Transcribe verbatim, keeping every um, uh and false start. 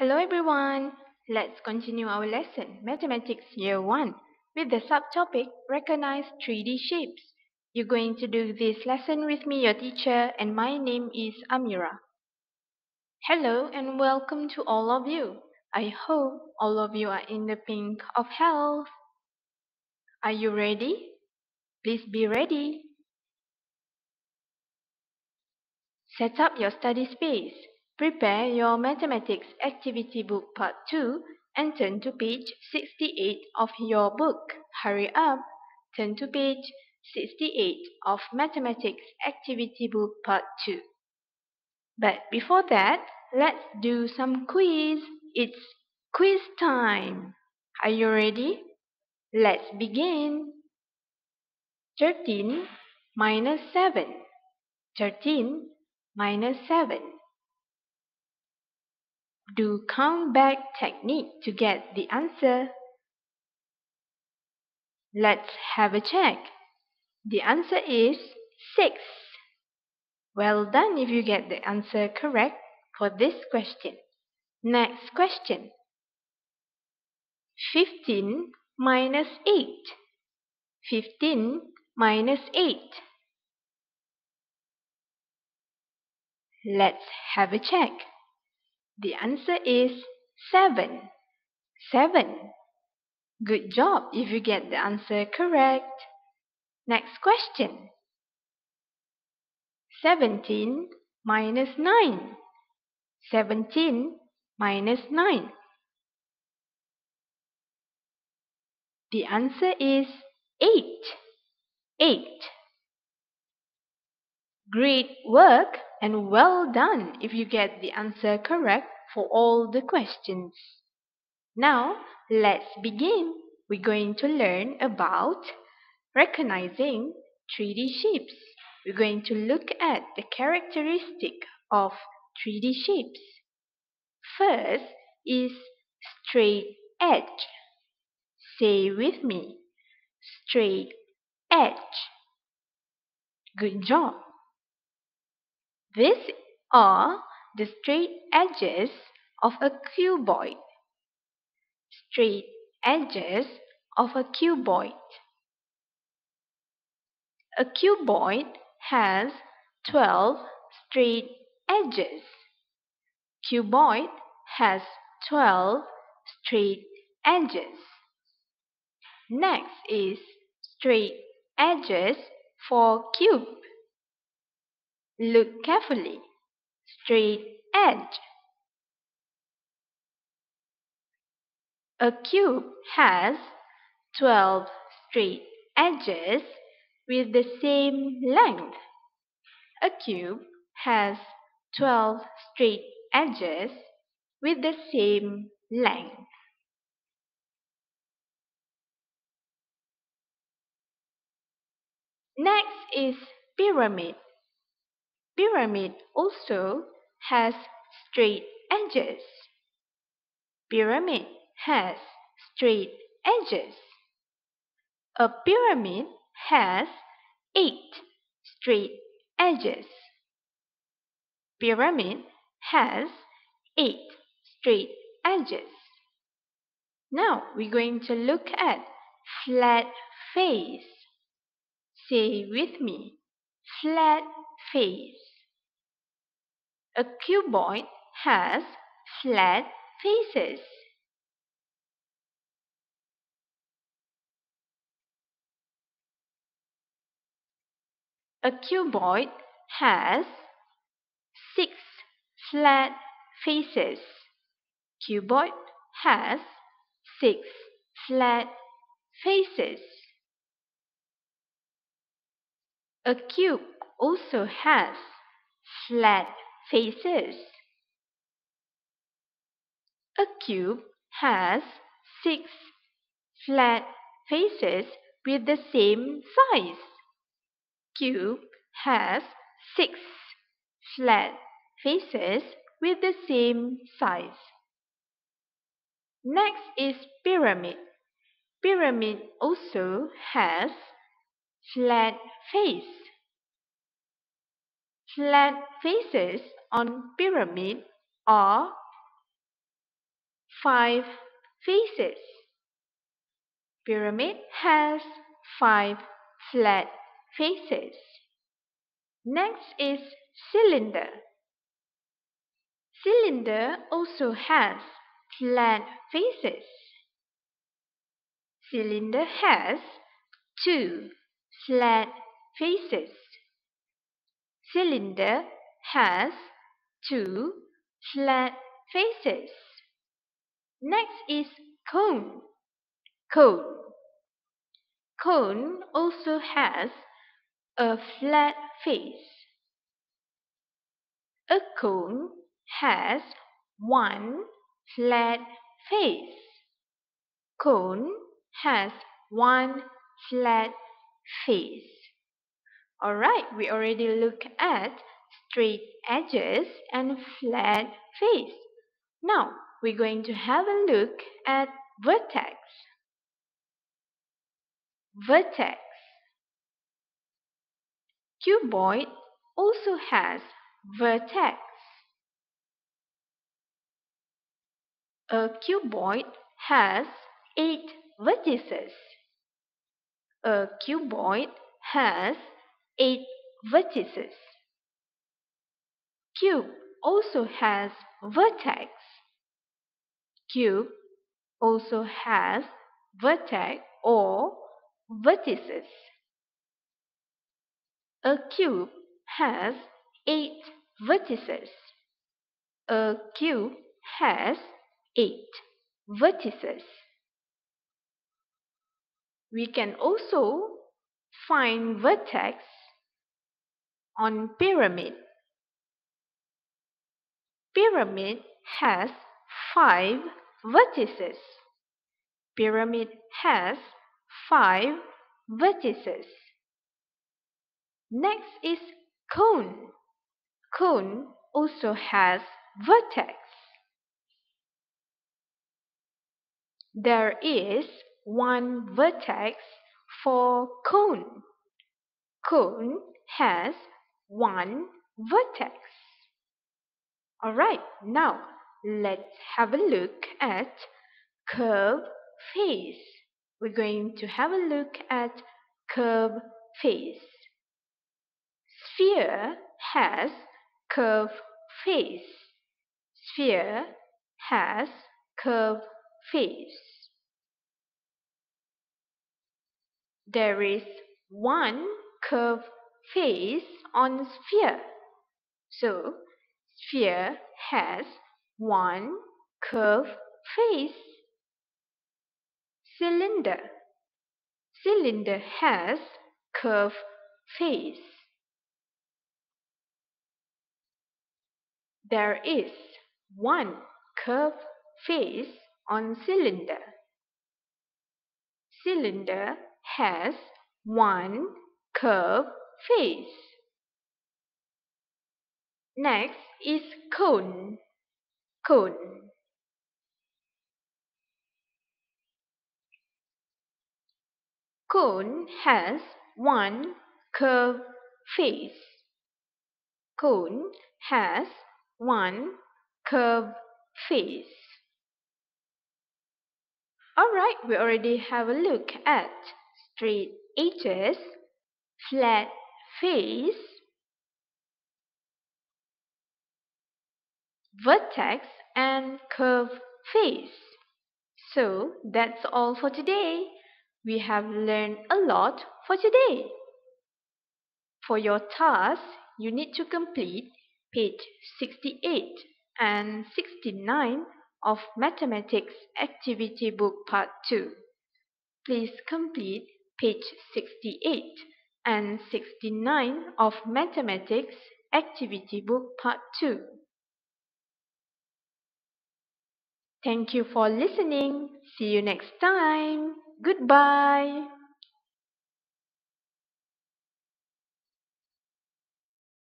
Hello everyone! Let's continue our lesson, Mathematics Year one, with the subtopic, Recognize three D Shapes. You're going to do this lesson with me, your teacher, and my name is Amira. Hello and welcome to all of you. I hope all of you are in the pink of health. Are you ready? Please be ready. Set up your study space. Prepare your Mathematics Activity Book Part two and turn to page sixty-eight of your book. Hurry up! Turn to page sixty-eight of Mathematics Activity Book Part two. But before that, let's do some quiz. It's quiz time! Are you ready? Let's begin! thirteen minus seven. thirteen minus seven. Do count back technique to get the answer. Let's have a check. The answer is six. Well done if you get the answer correct for this question. Next question. fifteen minus eight. fifteen minus eight. Let's have a check. The answer is seven. seven. Good job if you get the answer correct. Next question. seventeen minus nine. seventeen minus nine. The answer is eight. eight. Great work and well done if you get the answer correct for all the questions. Now, let's begin. We're going to learn about recognizing three D shapes. We're going to look at the characteristic of three D shapes. First is straight edge. Say with me, straight edge. Good job. These are the straight edges of a cuboid. Straight edges of a cuboid. A cuboid has twelve straight edges. Cuboid has twelve straight edges. Next is straight edges for cube. Look carefully. Straight edge. A cube has twelve straight edges with the same length. A cube has twelve straight edges with the same length. Next is pyramid. Pyramid also has straight edges. Pyramid has straight edges. A pyramid has eight straight edges. Pyramid has eight straight edges. Now we're going to look at flat face. Say with me, flat face. A cuboid has flat faces. A cuboid has six flat faces. Cuboid has six flat faces. A cube also has flat faces. A cube has six flat faces with the same size. Cube has six flat faces with the same size. Next is pyramid. Pyramid also has flat face. Flat faces on pyramid are five faces. Pyramid has five flat faces. Next is cylinder. Cylinder also has flat faces. Cylinder has two flat faces. Cylinder has two flat faces. Next is cone. Cone. Cone also has a flat face. A cone has one flat face. Cone has one flat face. Alright, we already looked at straight edges and flat face. Now, we're going to have a look at vertex. Vertex. Cuboid also has vertex. A cuboid has eight vertices. A cuboid has eight vertices. Cube also has vertex. Cube also has vertex or vertices. A cube has eight vertices. A cube has eight vertices. We can also find vertex on pyramid. Pyramid has five vertices. Pyramid has five vertices. Next is cone. Cone also has vertex. There is one vertex for cone. Cone has one vertex. Alright, now let's have a look at curved face. We're going to have a look at curved face. Sphere has curved face. Sphere has curved face. There is one curved face on sphere. So, sphere has one curved face. Cylinder. Cylinder has curved face. There is one curved face on cylinder. Cylinder has one curved face. Next is cone. Cone. Cone has one curved face. Cone has one curved face. Alright, we already have a look at straight edges, flat face, vertex and curved face. So that's all for today. We have learned a lot for today. For your task, you need to complete page sixty-eight and sixty-nine of Mathematics Activity Book Part two. Please complete page sixty-eight and sixty-nine of Mathematics Activity Book Part two. Thank you for listening. See you next time. Goodbye.